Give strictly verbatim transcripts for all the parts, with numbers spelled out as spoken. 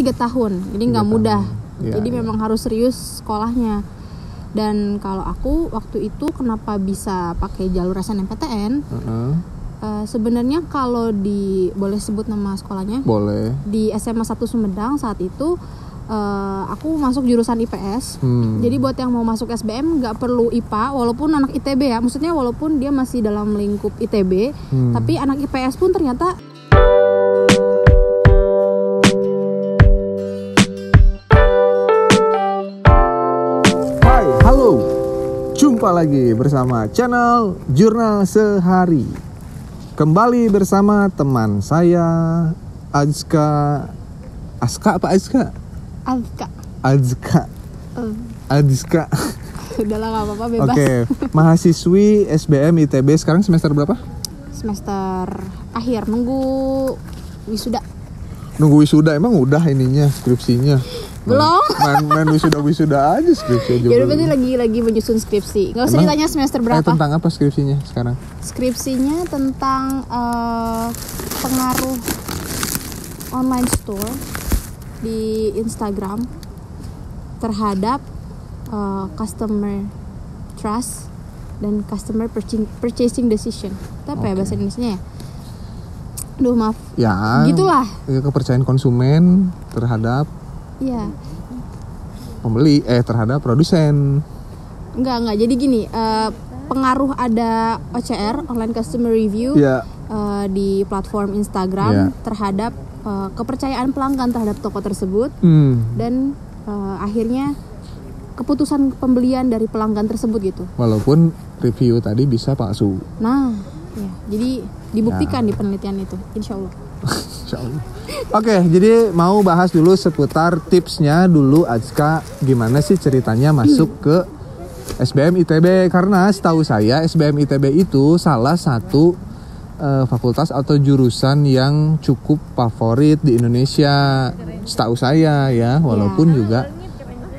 tiga tahun, jadi nggak mudah. Ya, jadi ya. Memang harus serius sekolahnya. Dan kalau aku waktu itu kenapa bisa pakai jalur S N M P T N? Uh-huh. Uh, sebenarnya kalau di, boleh sebut nama sekolahnya? Boleh. Di S M A satu Sumedang saat itu uh, aku masuk jurusan I P S. Hmm. Jadi buat yang mau masuk S B M nggak perlu I P A, walaupun anak I T B ya. Maksudnya walaupun dia masih dalam lingkup I T B, hmm. tapi anak I P S pun ternyata jumpa lagi bersama channel Jurnal Sehari. Kembali bersama teman saya Azka. Azka apa Azka? Azka. Azka. Uh. Azka. Udah lah, gak apa-apa, bebas. Oke, okay. Mahasiswi S B M I T B sekarang semester berapa? Semester akhir, nunggu wisuda. Nunggu wisuda, emang udah ininya skripsinya? Belum. Main, main wisuda-wisuda aja skripsi. Jadi berarti lagi-lagi menyusun skripsi. Gak usah ditanya semester berapa. Eh, tentang apa skripsinya sekarang? Skripsinya tentang uh, pengaruh online store di Instagram terhadap uh, customer trust dan customer purchasing decision. Itu apa okay. ya bahasa Indonesia ya? Duh maaf. Ya. Gitulah. Kepercayaan konsumen terhadap Iya. Pembeli eh terhadap produsen. Enggak, enggak. Jadi gini, uh, pengaruh ada O C R, online customer review yeah. uh, di platform Instagram yeah. terhadap uh, kepercayaan pelanggan terhadap toko tersebut hmm. dan uh, akhirnya keputusan pembelian dari pelanggan tersebut gitu. Walaupun review tadi bisa palsu. Nah, ya. Jadi dibuktikan yeah. di penelitian itu, insya Allah. Oke, jadi mau bahas dulu seputar tipsnya dulu Azka, gimana sih ceritanya masuk ke S B M I T B, karena setahu saya S B M I T B itu salah satu uh, fakultas atau jurusan yang cukup favorit di Indonesia setahu saya ya, walaupun yeah. juga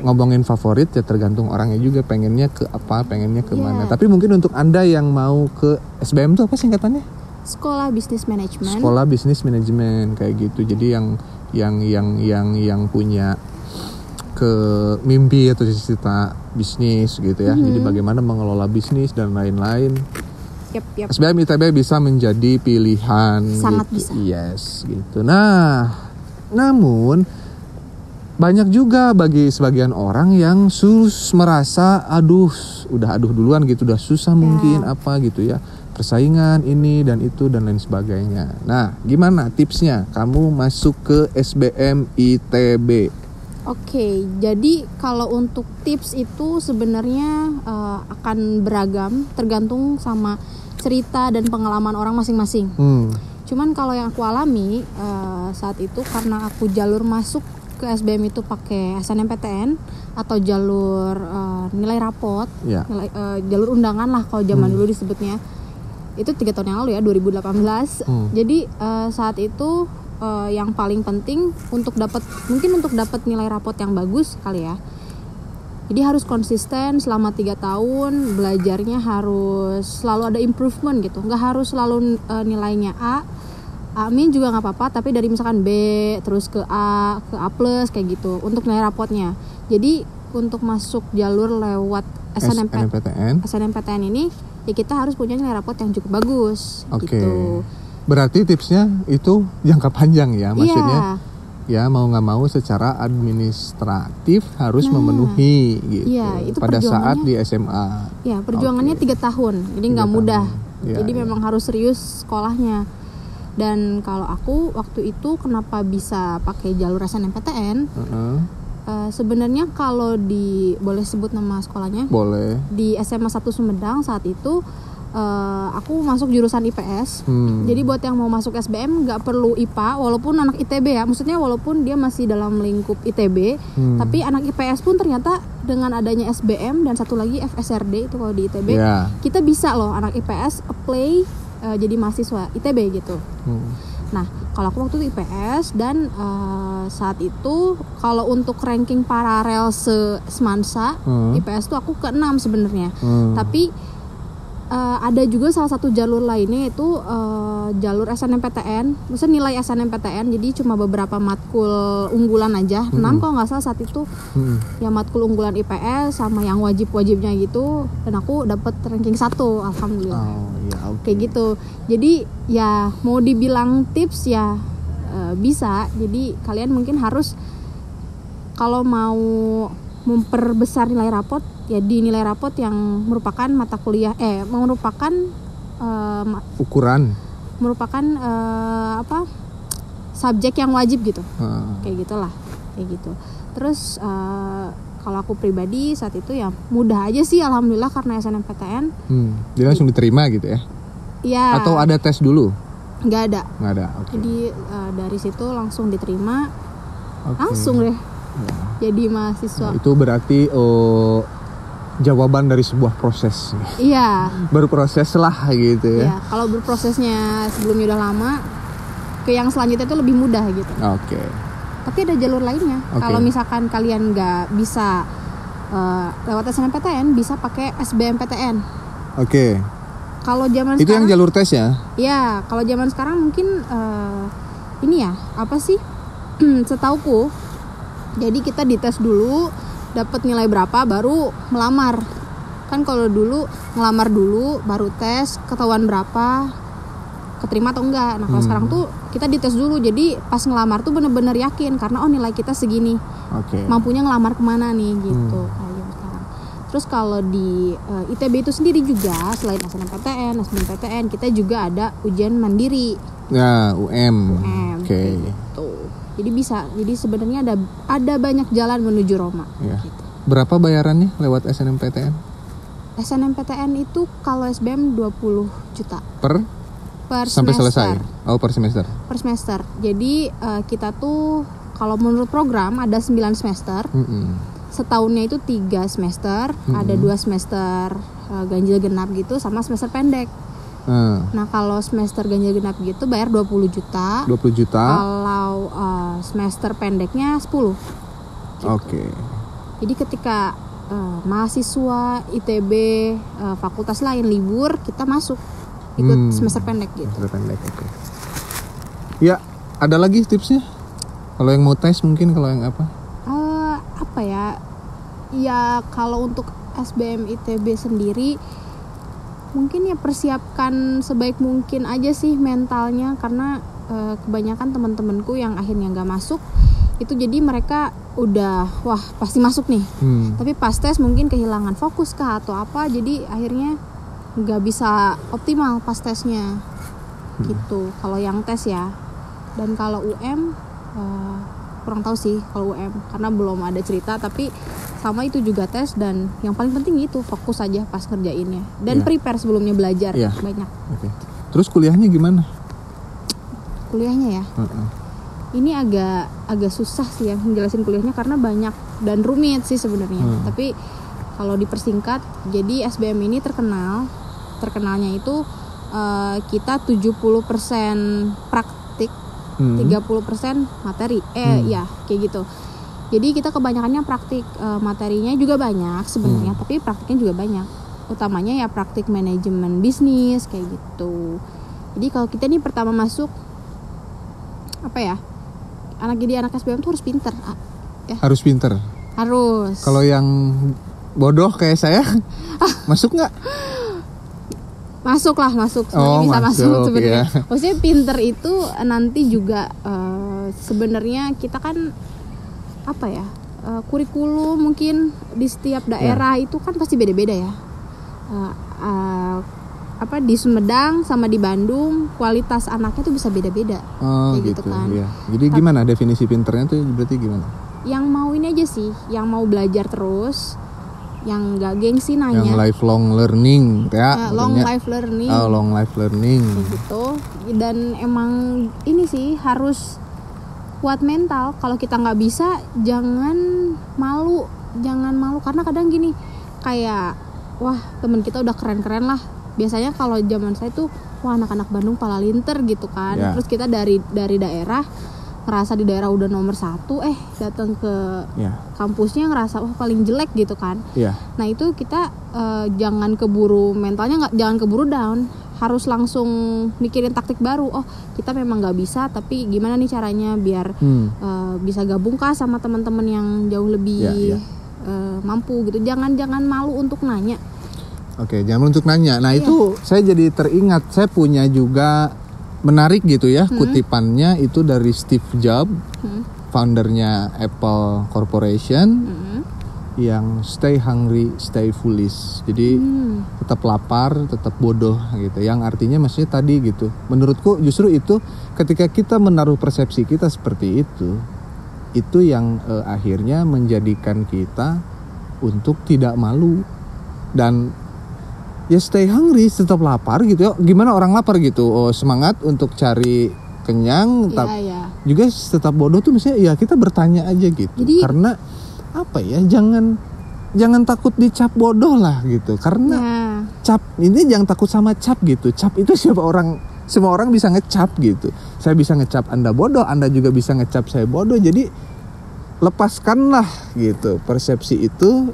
ngomongin favorit ya tergantung orangnya juga, pengennya ke apa, pengennya ke mana. Yeah. Tapi mungkin untuk Anda yang mau ke S B M itu apa singkatannya? Sekolah Bisnis Manajemen. Sekolah Bisnis Manajemen kayak gitu. Jadi yang yang yang yang yang punya ke mimpi atau cita-cita bisnis gitu ya. Mm-hmm. Jadi bagaimana mengelola bisnis dan lain-lain. Yep, yep. S B M I T B bisa menjadi pilihan. Sangat gitu. Bisa. Yes, gitu. Nah, namun banyak juga bagi sebagian orang yang sus merasa aduh, udah aduh duluan gitu, udah susah mungkin yeah. apa gitu ya. Persaingan ini dan itu dan lain sebagainya. Nah, gimana tipsnya kamu masuk ke S B M I T B? Oke, jadi kalau untuk tips itu sebenarnya uh, akan beragam tergantung sama cerita dan pengalaman orang masing-masing. Hmm. Cuman kalau yang aku alami uh, saat itu karena aku jalur masuk ke S B M itu pakai S N M P T N atau jalur uh, nilai rapot, yeah. nilai, uh, jalur undangan lah kalau zaman hmm. dulu disebutnya. Itu tiga tahun yang lalu ya, dua ribu delapan belas. Hmm. Jadi uh, saat itu uh, yang paling penting untuk dapat mungkin untuk dapat nilai rapot yang bagus kali ya. Jadi harus konsisten selama tiga tahun, belajarnya harus selalu ada improvement gitu. Enggak harus selalu uh, nilainya A. A min juga enggak apa-apa, tapi dari misalkan B terus ke A, ke A plus kayak gitu untuk nilai rapotnya. Jadi untuk masuk jalur lewat S N M P T N, S N M P T N ini ya kita harus punya nilai rapot yang cukup bagus. Oke. Okay. Gitu. Berarti tipsnya itu jangka panjang ya, maksudnya yeah. ya mau nggak mau secara administratif harus nah, memenuhi gitu. Yeah, itu pada saat di S M A. Ya perjuangannya tiga okay. tahun, jadi nggak mudah. Yeah, jadi yeah. memang harus serius sekolahnya. Dan kalau aku waktu itu kenapa bisa pakai jalur S N M P T N? Uh-huh. Uh, sebenarnya kalau di, boleh sebut nama sekolahnya? Boleh. Di S M A satu Sumedang saat itu uh, aku masuk jurusan I P S. Hmm. Jadi buat yang mau masuk S B M nggak perlu I P A, walaupun anak I T B ya. Maksudnya walaupun dia masih dalam lingkup I T B, hmm. tapi anak I P S pun ternyata dengan adanya S B M dan satu lagi F S R D itu kalau di I T B, yeah. kita bisa loh anak I P S apply uh, jadi mahasiswa I T B gitu. Hmm. Nah, kalau aku waktu itu I P S dan uh, saat itu kalau untuk ranking paralel se-semansa hmm. I P S tuh aku keenam sebenarnya. Hmm. Tapi uh, ada juga salah satu jalur lainnya itu uh, jalur S N M P T N, maksudnya nilai S N M P T N, jadi cuma beberapa matkul unggulan aja, enam hmm. kalau nggak salah saat itu, hmm. ya matkul unggulan I P S sama yang wajib-wajibnya gitu, dan aku dapet ranking satu, alhamdulillah. Oh, ya, okay. Kayak gitu, jadi ya mau dibilang tips ya uh, bisa, jadi kalian mungkin harus kalau mau memperbesar nilai rapot ya di nilai rapot yang merupakan mata kuliah eh merupakan uh, ukuran merupakan uh, apa subjek yang wajib gitu hmm. kayak gitulah kayak gitu. Terus uh, kalau aku pribadi saat itu ya mudah aja sih alhamdulillah karena S N M P T N hmm. jadi langsung diterima gitu ya? Ya atau ada tes dulu? Nggak ada nggak ada okay. Jadi uh, dari situ langsung diterima okay. langsung deh ya. Jadi mahasiswa. Nah, itu berarti oh, jawaban dari sebuah proses. Iya. Berproses lah gitu ya. Ya kalau berprosesnya sebelumnya udah lama, ke yang selanjutnya itu lebih mudah gitu. Oke. Okay. Tapi ada jalur lainnya. Okay. Kalau misalkan kalian nggak bisa uh, lewat S N M P T N, bisa pakai S B M P T N. Oke. Okay. Kalau zaman itu sekarang, yang jalur tes ya? Iya. Kalau zaman sekarang mungkin uh, ini ya apa sih? Setauku. Jadi kita dites dulu, dapat nilai berapa baru melamar. Kan kalau dulu ngelamar dulu, baru tes, ketahuan berapa, keterima atau enggak. Nah kalau hmm. sekarang tuh kita dites dulu, jadi pas ngelamar tuh bener-bener yakin karena oh nilai kita segini, okay. mampunya ngelamar kemana nih gitu. Hmm. Ayo, sekarang. Terus kalau di uh, I T B itu sendiri juga selain S N M P T N, S B M P T N kita juga ada ujian mandiri. Ya U M. U M Oke. Okay. Gitu. Jadi bisa, jadi sebenarnya ada ada banyak jalan menuju Roma. Ya. Gitu. Berapa bayarannya lewat S N M P T N? S N M P T N itu kalau S B M dua puluh juta per per sampai semester. Selesai. Oh, per semester. Per semester. Jadi uh, kita tuh kalau menurut program ada sembilan semester. Mm-hmm. Setahunnya itu tiga semester, mm-hmm. ada dua semester uh, ganjil genap gitu sama semester pendek. Hmm. Nah kalau semester ganjil genap gitu bayar dua puluh juta. dua puluh juta. Kalau uh, semester pendeknya sepuluh. Gitu. Oke. Okay. Jadi ketika uh, mahasiswa I T B uh, fakultas lain libur, kita masuk ikut hmm. semester pendek gitu. Semester pendek. Okay. Ya, ada lagi tipsnya? Kalau yang mau tes mungkin kalau yang apa? Uh, apa ya? Ya kalau untuk S B M I T B sendiri mungkin ya persiapkan sebaik mungkin aja sih mentalnya karena e, kebanyakan teman-temanku yang akhirnya nggak masuk itu jadi mereka udah wah pasti masuk nih hmm. tapi pas tes mungkin kehilangan fokus kah atau apa jadi akhirnya nggak bisa optimal pas tesnya hmm. gitu kalau yang tes ya. Dan kalau U M e, kurang tahu sih kalau U M karena belum ada cerita tapi sama itu juga tes dan yang paling penting itu fokus aja pas kerjainnya dan yeah. prepare sebelumnya belajar yeah. banyak. Okay. Terus kuliahnya gimana? Kuliahnya ya, uh-uh. ini agak agak susah sih yang menjelasin kuliahnya karena banyak dan rumit sih sebenarnya. Hmm. Tapi kalau dipersingkat, jadi S B M ini terkenal terkenalnya itu uh, kita tujuh puluh persen praktik, hmm. tiga puluh persen materi. Eh hmm. ya kayak gitu. Jadi kita kebanyakannya praktik e, materinya juga banyak sebenarnya, hmm. tapi praktiknya juga banyak. Utamanya ya praktik manajemen bisnis kayak gitu. Jadi kalau kita nih pertama masuk apa ya? Anak jadi anak S B M tuh harus pinter. Ya. Harus pinter. Harus. Kalau yang bodoh kayak saya masuk nggak? Masuk lah masuk. Sebenarnya oh, bisa masuk, masuk sebenarnya. Iya. Maksudnya pinter itu nanti juga e, sebenarnya kita kan apa ya uh, kurikulum mungkin di setiap daerah ya. Itu kan pasti beda-beda ya uh, uh, apa di Sumedang sama di Bandung kualitas anaknya tuh bisa beda-beda oh, ya gitu, gitu kan ya. Jadi tapi, gimana definisi pinternya tuh berarti gimana yang mau ini aja sih yang mau belajar terus yang nggak gengsi nanya yang lifelong learning ya uh, long life learning oh, long life learning ya, gitu dan emang ini sih harus kuat mental. Kalau kita nggak bisa, jangan malu, jangan malu karena kadang gini kayak wah temen kita udah keren-keren lah. Biasanya kalau zaman saya tuh wah anak-anak Bandung pala linter gitu kan. Yeah. Terus kita dari dari daerah ngerasa di daerah udah nomor satu, eh datang ke yeah. kampusnya ngerasa wah paling jelek gitu kan. Yeah. Nah itu kita uh, jangan keburu mentalnya, nggak jangan keburu down, harus langsung mikirin taktik baru. Oh kita memang nggak bisa, tapi gimana nih caranya biar hmm. uh, bisa gabung kah sama teman-teman yang jauh lebih yeah, yeah. Uh, mampu gitu. Jangan-jangan malu untuk nanya. Oke, jangan untuk nanya. Nah iya. Itu saya jadi teringat, saya punya juga menarik gitu ya hmm. kutipannya itu dari Steve Jobs, hmm. foundernya Apple Corporation, hmm. yang stay hungry, stay foolish. Jadi hmm. tetap lapar, tetap bodoh gitu. Yang artinya maksudnya tadi gitu. Menurutku justru itu ketika kita menaruh persepsi kita seperti itu, itu yang eh, akhirnya menjadikan kita untuk tidak malu dan ya stay hungry, tetap lapar gitu ya. Gimana orang lapar gitu? Oh, semangat untuk cari kenyang, tetap yeah, yeah. juga tetap bodoh tuh misalnya ya kita bertanya aja gitu. Jadi, karena apa ya? Jangan jangan takut dicap bodoh lah gitu. Karena yeah. cap ini jangan takut sama cap gitu. Cap itu siapa orang semua orang bisa ngecap gitu. Saya bisa ngecap Anda bodoh, Anda juga bisa ngecap saya bodoh. Jadi lepaskanlah gitu persepsi itu.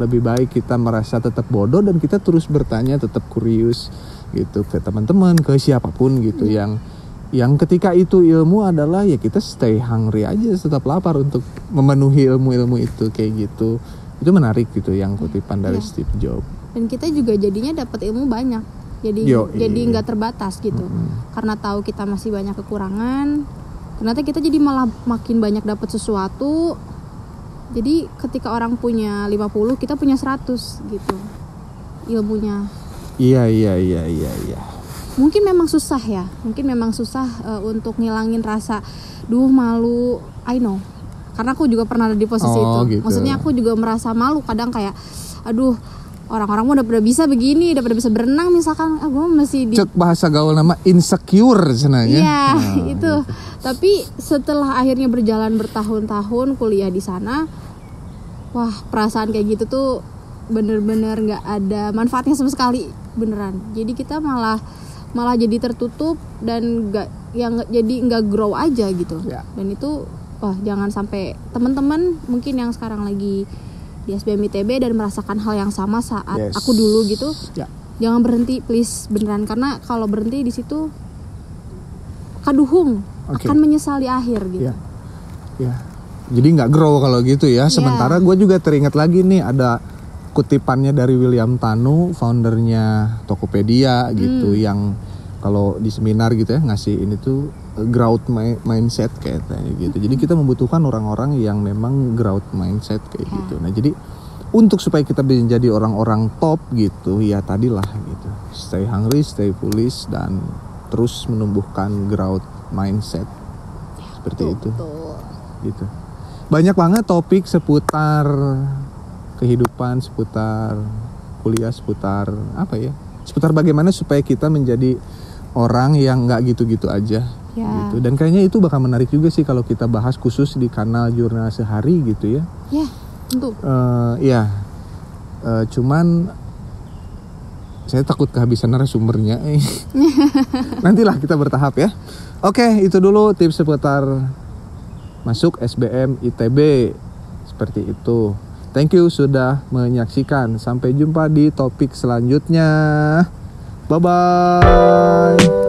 Lebih baik kita merasa tetap bodoh dan kita terus bertanya, tetap kurius gitu ke teman-teman, ke siapapun gitu hmm. yang yang ketika itu ilmu adalah ya kita stay hungry aja, tetap lapar untuk memenuhi ilmu-ilmu itu kayak gitu. Itu menarik gitu yang kutipan dari yeah. Steve Jobs. Dan kita juga jadinya dapat ilmu banyak. Jadi Yo, jadi nggak terbatas gitu. Hmm. Karena tahu kita masih banyak kekurangan, ternyata kita jadi malah makin banyak dapat sesuatu. Jadi ketika orang punya lima puluh, kita punya seratus gitu ilmunya. Iya, iya, iya, iya, iya. Mungkin memang susah ya. Mungkin memang susah uh, untuk ngilangin rasa duh malu. I know. Karena aku juga pernah ada di posisi oh, itu. Gitu. Maksudnya aku juga merasa malu kadang kayak aduh, orang-orang udah pada bisa begini, udah pada bisa berenang misalkan. Ah, gua masih di... Cek bahasa gaul nama insecure senangnya. Iya, nah, itu. Gitu. Tapi setelah akhirnya berjalan bertahun-tahun kuliah di sana, wah perasaan kayak gitu tuh bener-bener nggak ada manfaatnya sama sekali beneran. Jadi kita malah malah jadi tertutup dan nggak yang jadi nggak grow aja gitu. Ya. Dan itu wah jangan sampai teman-teman mungkin yang sekarang lagi di S B M I T B dan merasakan hal yang sama saat yes. aku dulu gitu, ya. Jangan berhenti please beneran karena kalau berhenti di situ kaduhung. Okay. Akan menyesal di akhir gitu. Ya, ya. Jadi nggak grow kalau gitu ya. Sementara ya. Gue juga teringat lagi nih ada kutipannya dari William Tanu, foundernya Tokopedia gitu, hmm. yang kalau di seminar gitu ya ngasih ini tuh growth mindset kayak gitu. Hmm. Jadi kita membutuhkan orang-orang yang memang growth mindset kayak ya. Gitu. Nah jadi untuk supaya kita menjadi orang-orang top gitu, ya tadilah gitu. Stay hungry, stay foolish dan terus menumbuhkan growth mindset ya, seperti betul, itu betul. Gitu banyak banget topik seputar kehidupan, seputar kuliah, seputar apa ya, seputar bagaimana supaya kita menjadi orang yang nggak gitu-gitu aja ya. Gitu dan kayaknya itu bakal menarik juga sih kalau kita bahas khusus di kanal Jurnal Sehari gitu ya ya tentu uh, ya uh, cuman saya takut kehabisan narasumbernya. Nantilah kita bertahap ya. Oke, itu dulu tips seputar masuk S B M I T B. Seperti itu. Thank you sudah menyaksikan. Sampai jumpa di topik selanjutnya. Bye-bye.